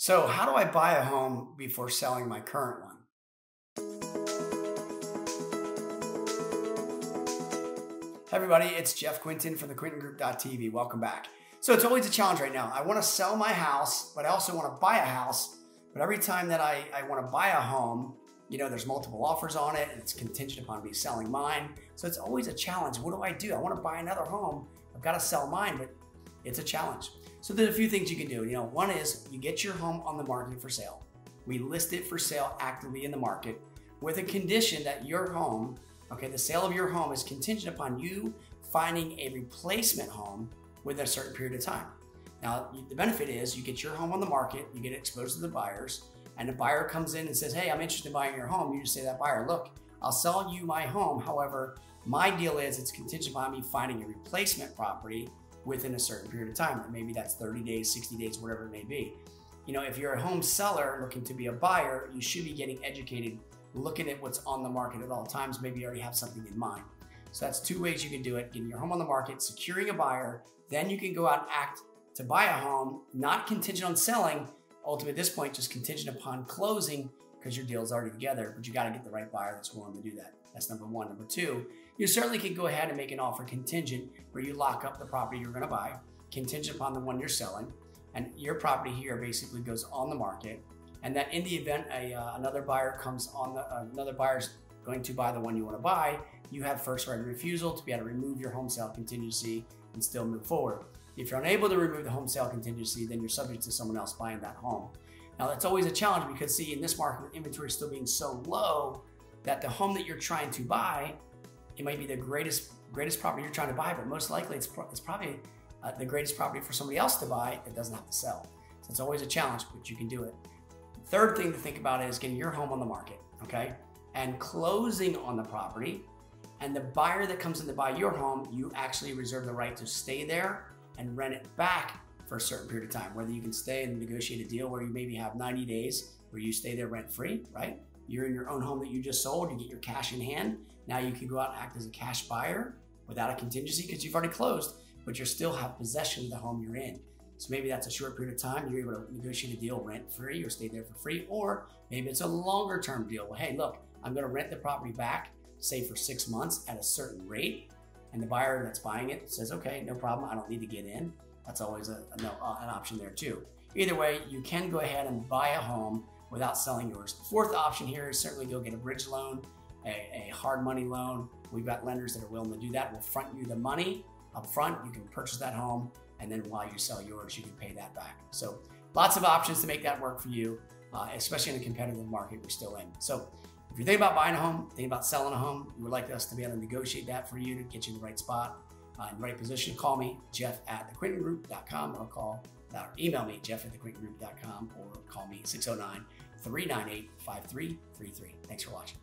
So how do I buy a home before selling my current one? Hey everybody, it's Jeff Quintin from thequintingroup.tv. Welcome back. So it's always a challenge right now. I want to sell my house, but I also want to buy a house. But every time that I want to buy a home, you know, there's multiple offers on it and it's contingent upon me selling mine. So it's always a challenge. What do? I want to buy another home. I've got to sell mine, but it's a challenge. So there's a few things you can do. You know, one is you get your home on the market for sale. We list it for sale actively in the market with a condition that your home, okay, the sale of your home is contingent upon you finding a replacement home within a certain period of time. Now, the benefit is you get your home on the market, you get exposed to the buyers, and the buyer comes in and says, hey, I'm interested in buying your home. You just say to that buyer, look, I'll sell you my home. However, my deal is it's contingent upon me finding a replacement property within a certain period of time. Or maybe that's 30 days, 60 days, whatever it may be. You know, if you're a home seller looking to be a buyer, you should be getting educated, looking at what's on the market at all times. Maybe you already have something in mind. So that's two ways you can do it: getting your home on the market, securing a buyer, then you can go out and act to buy a home, not contingent on selling, ultimately at this point, just contingent upon closing because your deal's already together, but you gotta get the right buyer that's willing to do that. That's number one. Number two, you certainly can go ahead and make an offer contingent where you lock up the property you're gonna buy, contingent upon the one you're selling, and your property here basically goes on the market, and that in the event another buyer comes on, another buyer's going to buy the one you wanna buy, you have first right of refusal to be able to remove your home sale contingency and still move forward. If you're unable to remove the home sale contingency, then you're subject to someone else buying that home. Now that's always a challenge because see, in this market with inventory still being so low that the home that you're trying to buy, it might be the greatest property you're trying to buy, but most likely it's probably the greatest property for somebody else to buy that doesn't have to sell. So it's always a challenge, but you can do it. The third thing to think about is getting your home on the market, okay? And closing on the property, and the buyer that comes in to buy your home, you actually reserve the right to stay there and rent it back for a certain period of time, whether you can stay and negotiate a deal where you maybe have 90 days where you stay there rent free, right? You're in your own home that you just sold, you get your cash in hand. Now you can go out and act as a cash buyer without a contingency because you've already closed, but you still have possession of the home you're in. So maybe that's a short period of time, you're able to negotiate a deal rent free or stay there for free, or maybe it's a longer term deal. Well, hey, look, I'm gonna rent the property back, say for 6 months at a certain rate, and the buyer that's buying it says, okay, no problem, I don't need to get in. That's always an option there too. Either way, you can go ahead and buy a home without selling yours. The fourth option here is certainly go get a bridge loan, a hard money loan. We've got lenders that are willing to do that. We'll front you the money up front. You can purchase that home, and then while you sell yours, you can pay that back. So lots of options to make that work for you, especially in a competitive market we're still in. So if you're thinking about buying a home, thinking about selling a home, you would like us to be able to negotiate that for you to get you in the right spot, in the right position, call me, jeff@thequintingroup.com, or email me, jeff@thequintingroup.com, or call me 609-398-5333. Thanks for watching.